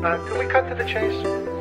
Can we cut to the chase?